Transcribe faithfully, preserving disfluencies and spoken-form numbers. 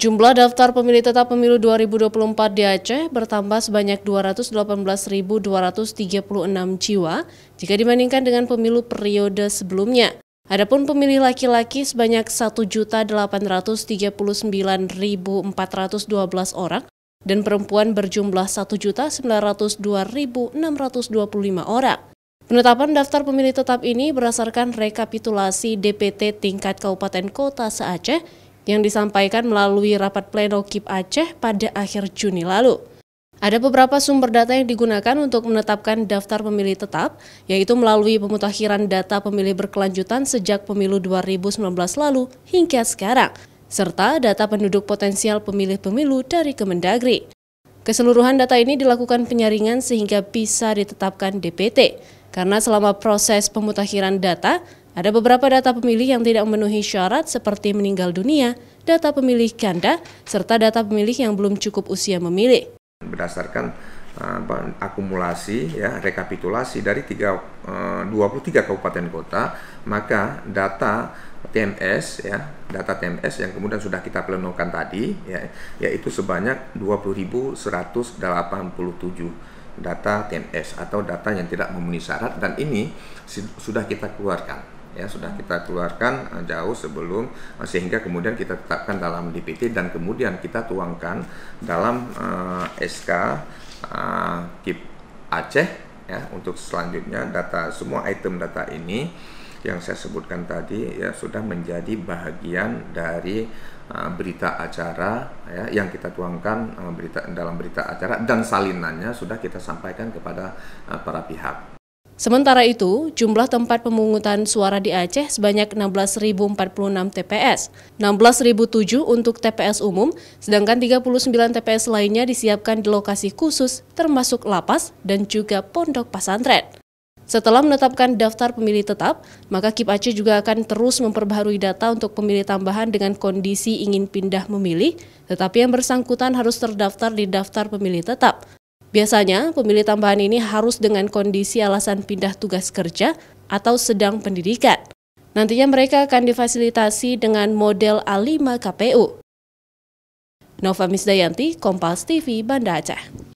Jumlah daftar pemilih tetap Pemilu dua ribu dua puluh empat di Aceh bertambah sebanyak dua ratus delapan belas ribu dua ratus tiga puluh enam jiwa jika dibandingkan dengan pemilu periode sebelumnya. Adapun pemilih laki-laki sebanyak satu juta delapan ratus tiga puluh sembilan ribu empat ratus dua belas orang dan perempuan berjumlah satu juta sembilan ratus dua ribu enam ratus dua puluh lima orang. Penetapan daftar pemilih tetap ini berdasarkan rekapitulasi D P T tingkat kabupaten kota se-Aceh yang disampaikan melalui rapat pleno K I P Aceh pada akhir Juni lalu. Ada beberapa sumber data yang digunakan untuk menetapkan daftar pemilih tetap, yaitu melalui pemutakhiran data pemilih berkelanjutan sejak pemilu dua ribu sembilan belas lalu hingga sekarang, serta data penduduk potensial pemilih pemilu dari Kemendagri. Keseluruhan data ini dilakukan penyaringan sehingga bisa ditetapkan D P T, karena selama proses pemutakhiran data, ada beberapa data pemilih yang tidak memenuhi syarat seperti meninggal dunia, data pemilih ganda, serta data pemilih yang belum cukup usia memilih. Berdasarkan uh, akumulasi, ya, rekapitulasi dari tiga, uh, dua puluh tiga kabupaten kota, maka data T M S, ya, data T M S yang kemudian sudah kita plenokan tadi, ya, yaitu sebanyak dua puluh ribu seratus delapan puluh tujuh data T M S atau data yang tidak memenuhi syarat, dan ini sudah kita keluarkan, ya, sudah kita keluarkan jauh sebelum, sehingga kemudian kita tetapkan dalam D P T dan kemudian kita tuangkan dalam uh, S K uh, K I P Aceh, ya, untuk selanjutnya data semua item data ini yang saya sebutkan tadi, ya, sudah menjadi bagian dari uh, berita acara, ya, yang kita tuangkan uh, berita, dalam berita acara, dan salinannya sudah kita sampaikan kepada uh, para pihak. Sementara itu, jumlah tempat pemungutan suara di Aceh sebanyak enam belas ribu empat puluh enam T P S, enam belas ribu tujuh untuk T P S umum, sedangkan tiga puluh sembilan T P S lainnya disiapkan di lokasi khusus termasuk Lapas dan juga Pondok Pesantren. Setelah menetapkan daftar pemilih tetap, maka K I P Aceh juga akan terus memperbaharui data untuk pemilih tambahan dengan kondisi ingin pindah memilih, tetapi yang bersangkutan harus terdaftar di daftar pemilih tetap. Biasanya, pemilih tambahan ini harus dengan kondisi alasan pindah tugas kerja atau sedang pendidikan. Nantinya mereka akan difasilitasi dengan model A lima K P U. Novamis Dayanti, Kompas T V, Banda Aceh.